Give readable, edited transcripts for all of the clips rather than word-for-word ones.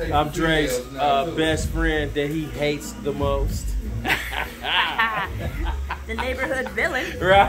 I'm Dre's best friend that he hates the most. The neighborhood villain. Right.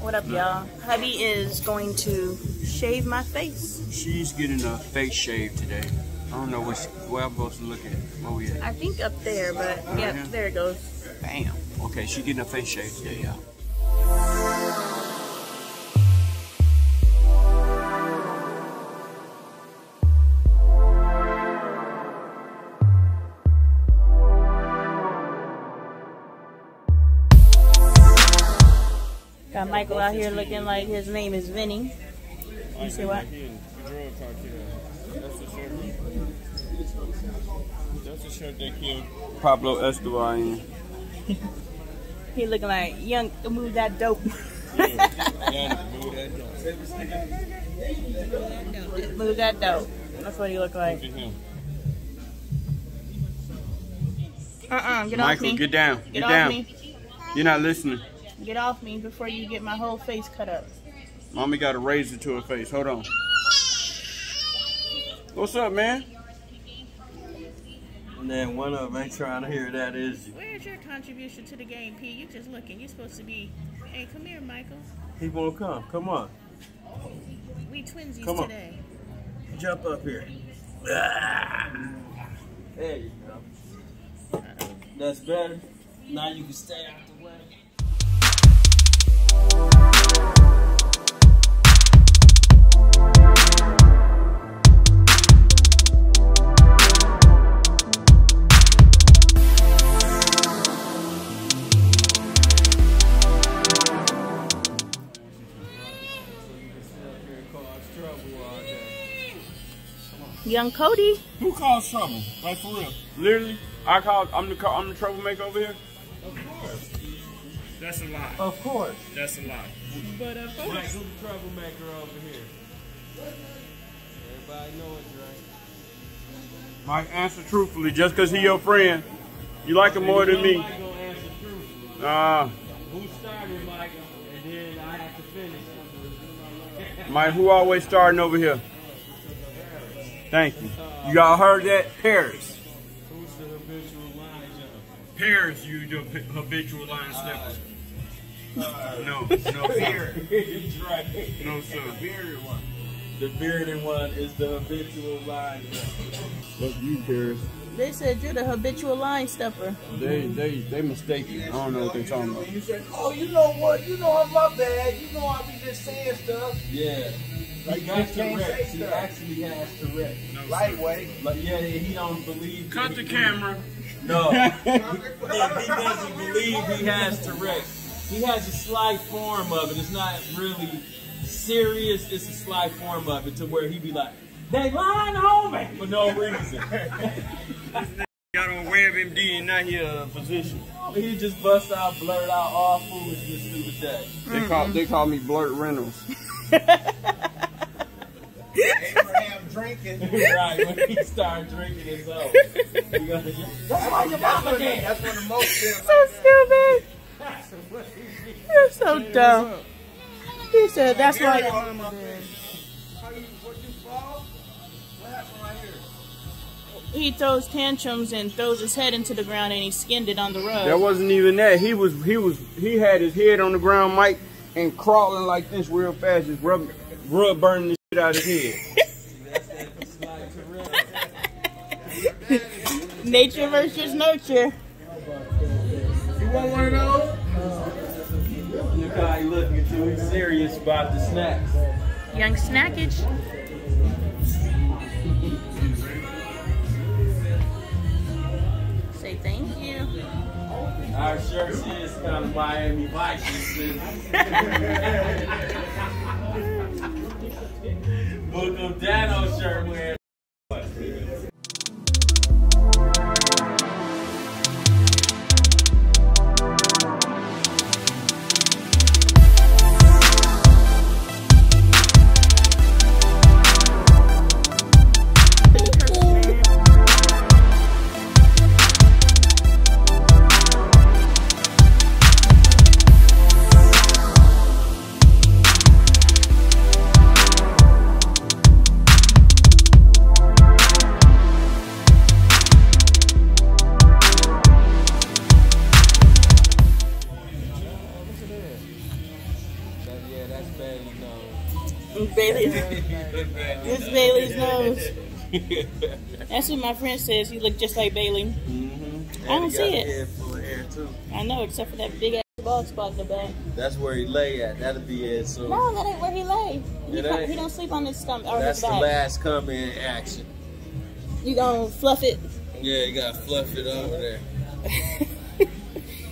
What up, y'all? Hubby is going to shave my face. She's getting a face shave today. I don't know where I'm supposed to look at. Where we at? I think up there, but yeah, right there it goes. Bam. Okay, she's getting a face shave today, y'all. Got Michael out here looking like his name is Vinny. You say what? That's the shirt that killed Pablo Escobar in. He looking like young to move that dope. Move that dope. That's what he look like. Get off me. Michael, get down. Get down. Me. You're not listening. Get off me before you get my whole face cut up. Mommy got a razor to her face. Hold on. What's up, man? And then one of them ain't trying to hear that, is you? Where's your contribution to the game, P? You just looking. You're supposed to be. Hey, come here, Michael. He won't come. Come on. We twinsies come on. Today. Jump up here. There you go. That's better. Now you can stay out the way. Young Cody. Who caused trouble? Like for real. Literally, I'm the troublemaker over here. Of course. That's a lie. Of course. That's a lie. But of course. Like, who's the troublemaker over here? Everybody know it, Dre. Mike, answer truthfully. Just because he your friend, you like him more than me. Mike gonna answer truthfully. Who started, Mike? And then I have to finish. Mike, who always starting over here? Thank you. You all heard that? Paris. Who's the habitual line jumper? Paris, you the habitual line stepper. No, Paris. He's right. No, sir. The bearded one. The bearded one is the habitual line stepper. Look, you, Paris. They said you're the habitual line stepper. They mistaken. I don't know what they're talking about. You said, oh, you know what? You know I'm my bad. You know I be just saying stuff. Yeah. Like, he actually has Tourette. No, lightweight. Like, yeah, he don't believe. Cut the camera. No. He doesn't believe he has Tourette. He has a slight form of it. It's not really serious. It's a slight form of it to where he be like, they lying on me for no reason. Got on WebMD and not your physician. He just bust out, blurt out all foolishness through the day. They call me Blurt Reynolds. Abraham drinking. Right, when he started drinking his own. That's why your mama did. That's when the most is. So stupid. You're so dumb. He said, that's why. He throws tantrums and throws his head into the ground and he skinned it on the rug. That wasn't even that. He had his head on the ground, Mike, and crawling like this real fast, just rub burning the shit out of his head. Nature versus nurture. You want one of those? Look how he looking at you. He's serious about the snacks. Young snackage. Say thank you. Our shirt is kind of Miami Vice. Book of Dano shirt wearing. This Bailey's nose. That's what my friend says. You look just like Bailey. Mm-hmm. I don't see it. Head full of hair too. I know, except for that big ass bald spot in the back. That's where he lay at. That'll be it. So no, that ain't where he lay. He don't sleep on his stomach or his back. That's the last come in action. You gonna fluff it? Yeah, you gotta fluff it over there.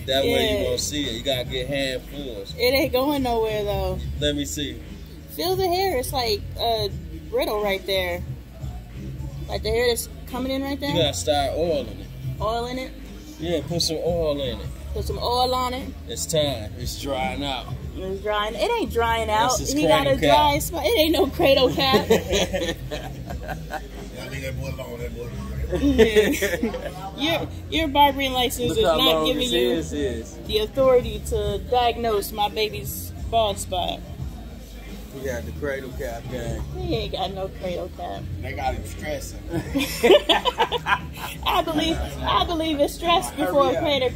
That way you won't see it. You gotta get handfuls. It ain't going nowhere though. Let me see. Feel the hair. It's like a brittle right there. Like the hair that's coming in right there. You gotta start oiling it. Oiling it? Yeah, put some oil in it. Put some oil on it. It's time. It's drying out. It's drying. It ain't drying out. He got a dry spot. It ain't no cradle cap. Your barbering license is not giving you the authority to diagnose my baby's bald spot. We got the cradle cap gang. He ain't got no cradle cap. They got him stressing. I believe it's stress before a cradle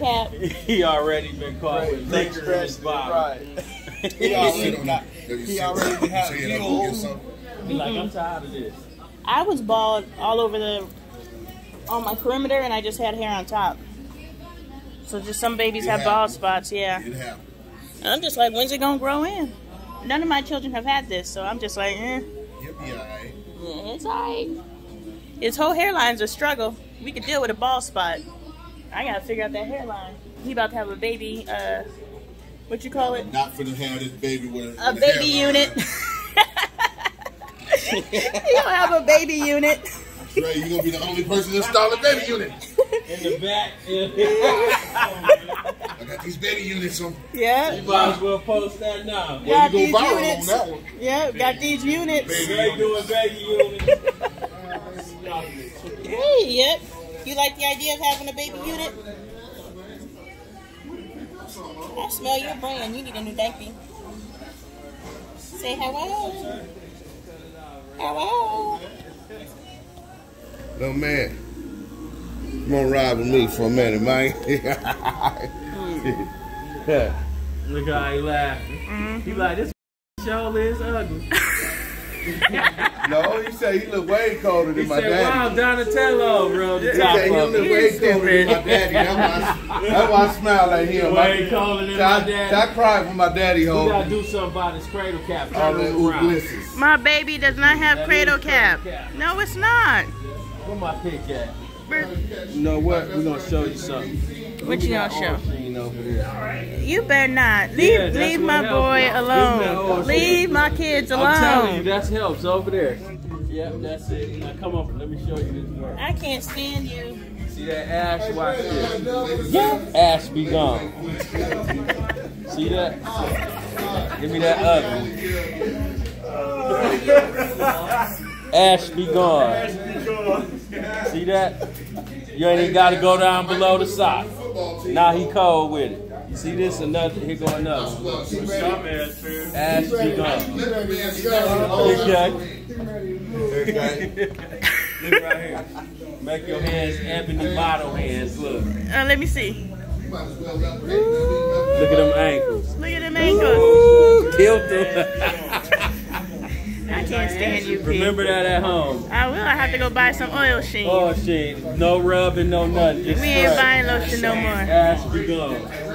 cap. He already been caught with big stress body. Right. He already had a deal. Like, I'm tired of this. I was bald all over on my perimeter, and I just had hair on top. So just some babies have bald spots, yeah. And I'm just like, when's it gonna grow in? None of my children have had this, so I'm just like, eh. You'll be alright. Yeah, it's alright. His whole hairline's a struggle. We could deal with a bald spot. I gotta figure out that hairline. He about to have a baby. What you call it? Not for the hair. This baby with a baby unit. You don't have a baby unit. Dre, you're gonna be the only person to install a baby unit. In the back. I got these baby units on. Yeah. You might as well post that now. Well, you go viral on that one. Yeah, got these units. Dre doing baby units. Hey, yep. You like the idea of having a baby unit? I smell your brand. You need a new diaper. Say hello. Hello. Little man, come on, ride with me for a minute, man. Look how he laughing. He like, this shoulder is ugly. No, he said he look way colder than my daddy. He said, wow, Donatello, bro. He said he look way colder than my daddy. That's why I smile like him. Way colder than my daddy. I cried for my daddy. We gotta do something about this cradle cap. My baby does not have cradle cap. No, it's not. Where my pick at? You know what? We're gonna show you something. What you gonna show? You better not. Leave my boy alone. Leave my kids alone. I'm telling you, that's helps over there. Yep, that's it. Now come on, let me show you this work. I can't stand you. See that ash? Watch this. Yep. Ash be gone. See that? Give me that oven. Ash be gone. See that? You ain't even got to go down below the sock. Now he cold with it. You see this? Another. Here go another. Ash be gone. Okay. Look right here. Make your hands ebony bottle hands. Look. Let me see. Look at them ankles. Look at them ankles. Killed them. I can't stand you, Pete. Remember that at home. I will. I have to go buy some oil sheen. Oil sheen. No rub and no nothing. Just we ain't buying lotion no more. Ash be gone.